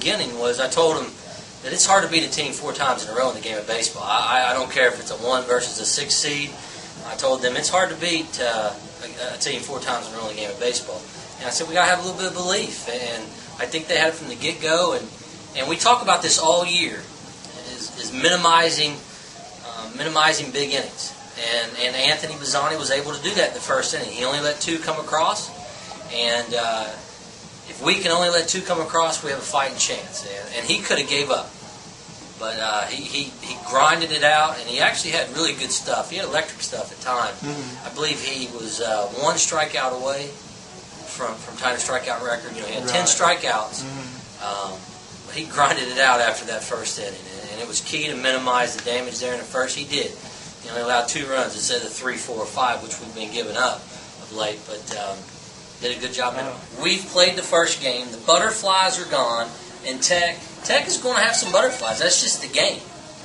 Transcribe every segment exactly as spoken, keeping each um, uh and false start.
beginning was I told him that it's hard to beat a team four times in a row in the game of baseball. I, I don't care if it's a one versus a six seed. I told them it's hard to beat uh, a, a team four times in a row in the game of baseball. And I said, we got to have a little bit of belief. And I think they had it from the get-go. And, and we talk about this all year, is, is minimizing uh, minimizing big innings. And, and Anthony Bazzani was able to do that in the first inning. He only let two come across. And uh, if we can only let two come across, we have a fighting chance. And, and he could have gave up. But uh, he, he, he grinded it out, and he actually had really good stuff. He had electric stuff at times. Mm-hmm. I believe he was uh, one strikeout away from, from tying a strikeout record. You know, he had right. ten strikeouts. Mm-hmm. um, but he grinded it out after that first inning, and, and it was key to minimize the damage there in the first. He did. He only allowed two runs instead of three, four, or five, which we've been giving up of late. But um, did a good job. Wow. We've played the first game. The butterflies are gone, and Tech. Tech is going to have some butterflies. That's just the game.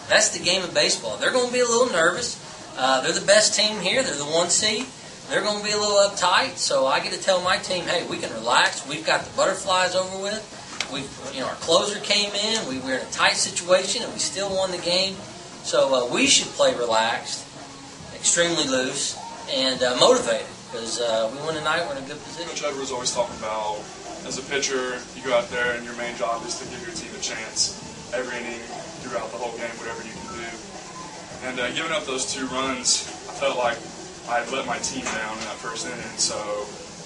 That's the game of baseball. They're going to be a little nervous. Uh, they're the best team here. They're the one seed. They're going to be a little uptight. So I get to tell my team, hey, we can relax. We've got the butterflies over with. We, you know, our closer came in. We were in a tight situation, and we still won the game. So uh, we should play relaxed, extremely loose, and uh, motivated because uh, we win tonight. We're in a good position. Coach Edwards always talking about, as a pitcher, you go out there and your main job is to give your team a chance every inning, throughout the whole game, whatever you can do. And uh, giving up those two runs, I felt like I had let my team down in that first inning, so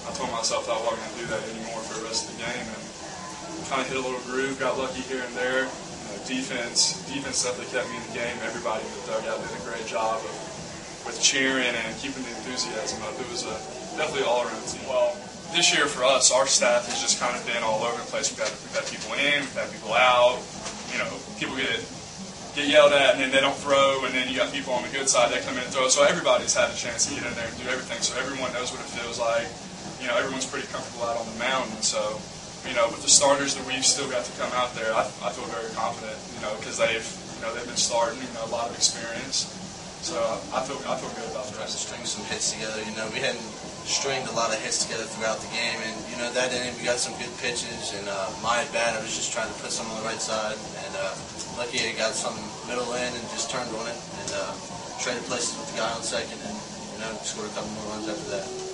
I told myself that I wasn't going to do that anymore for the rest of the game. And kind of hit a little groove, got lucky here and there. You know, defense, defense definitely kept me in the game. Everybody in the dugout did a great job of, with cheering and keeping the enthusiasm up. It was a, definitely an all-around team. Well, this year for us, our staff has just kind of been all over the place. We've had, we've had people in, we've had people out. You know, people get get yelled at, and then they don't throw, and then you got people on the good side that come in and throw. So everybody's had a chance to get in there and do everything. So everyone knows what it feels like. You know, everyone's pretty comfortable out on the mound. And so, you know, with the starters that we've still got to come out there, I, I feel very confident. You know, because they've you know they've been starting, you know, a lot of experience. So I feel I feel good about trying to string some hits together. You know, we hadn't stringed a lot of hits together throughout the game, and you know that inning we got some good pitches, and uh, my bat I was just trying to put some on the right side, and uh, lucky I got some middle in and just turned on it, and uh, traded places with the guy on second, and you know scored a couple more runs after that.